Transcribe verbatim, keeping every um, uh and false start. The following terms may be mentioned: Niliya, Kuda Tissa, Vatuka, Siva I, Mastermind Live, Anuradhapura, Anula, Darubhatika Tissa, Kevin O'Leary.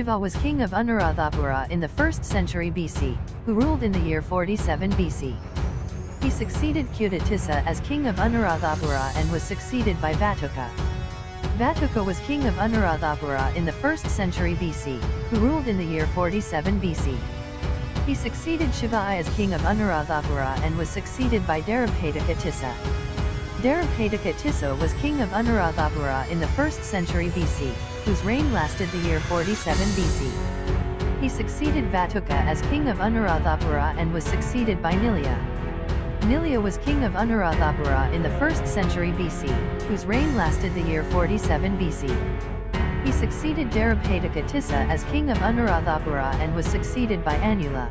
Siva was king of Anuradhapura in the first century B C, who ruled in the year forty-seven B C. He succeeded Kuda Tissa as king of Anuradhapura and was succeeded by Vatuka. Vatuka was king of Anuradhapura in the first century B C, who ruled in the year forty-seven B C. He succeeded Siva I as king of Anuradhapura and was succeeded by Darubhatika Tissa. Darubhatika Tissa was king of Anuradhapura in the first century B C, whose reign lasted the year forty-seven B C. He succeeded Vatuka as king of Anuradhapura and was succeeded by Niliya. Niliya was king of Anuradhapura in the first century B C, whose reign lasted the year forty-seven B C. He succeeded Darubhatika Tissa as king of Anuradhapura and was succeeded by Anula.